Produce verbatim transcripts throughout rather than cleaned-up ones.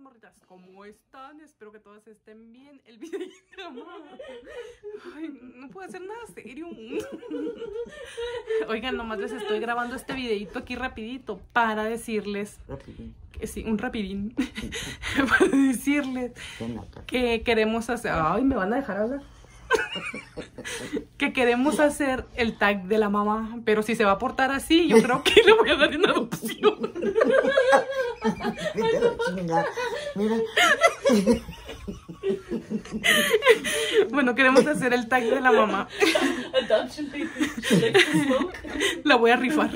morritas, ¿cómo están? Espero que todas estén bien. El video Ay, no puedo hacer nada serio. Oigan, nomás les estoy grabando este videito aquí rapidito para decirles rapidín. Que, sí, un rapidín para decirles que queremos hacer... Ay, ¿me van a dejar hablar? Que queremos hacer el tag de la mamá, pero si se va a portar así, yo creo que le voy a dar en adopción. Vete la chingada. Mira. Bueno, queremos hacer el tag de la mamá. La voy a rifar.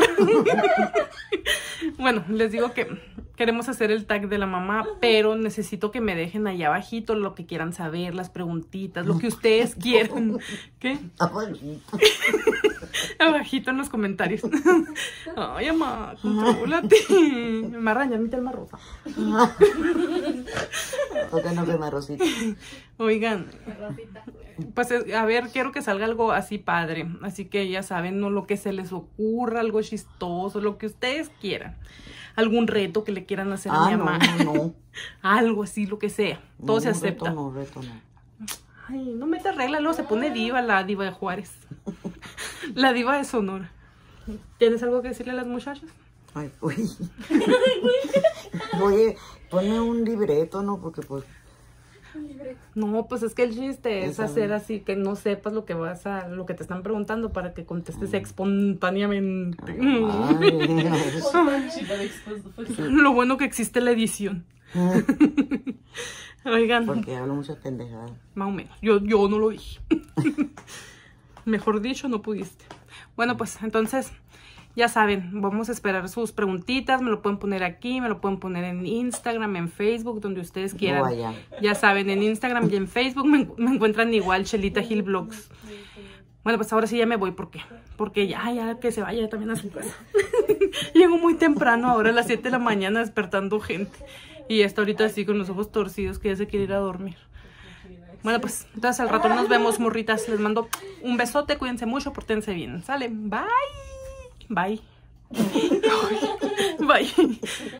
Bueno, les digo que queremos hacer el tag de la mamá, pero necesito que me dejen ahí abajito lo que quieran saber, las preguntitas, lo que ustedes quieran. ¿Qué? Abajito en los comentarios. Ay, mamá, contrólate. Marraña, mita el marrosa. Porque no ve marrosita. Oigan, pues a ver, quiero que salga algo así padre. Así que ya saben, no lo que se les ocurra, algo chistoso, lo que ustedes quieran. Algún reto que le quieran hacer ah, a mi mamá. No, no. Algo así, lo que sea. Todo no, se acepta. Reto no, reto no. Ay, no metas regla, luego se pone diva, la diva de Juárez. La diva de Sonora. ¿Tienes algo que decirle a las muchachas? Ay, uy. Oye, ponme un libreto, ¿no? Porque pues... No, pues es que el chiste es hacer así que no sepas lo que vas a, lo que te están preguntando para que contestes espontáneamente. Lo bueno que existe la edición. Oigan. Porque hablo muchas pendejadas. Más o menos. Yo, yo no lo dije. Mejor dicho, no pudiste. Bueno, pues entonces, ya saben, vamos a esperar sus preguntitas. Me lo pueden poner aquí, me lo pueden poner en Instagram, en Facebook, donde ustedes quieran. No vaya. Ya saben, en Instagram y en Facebook me, me encuentran igual, Chelita Gil Vlogs. Bueno, pues ahora sí ya me voy, ¿por qué? Porque ya, ya que se vaya también a su casa. Llego muy temprano ahora, a las siete de la mañana, despertando gente. Y ya está ahorita así con los ojos torcidos, que ya se quiere ir a dormir. Bueno, pues, entonces al rato nos vemos, morritas. Les mando un besote, cuídense mucho, pórtense bien. Sale, bye. Bye. Bye.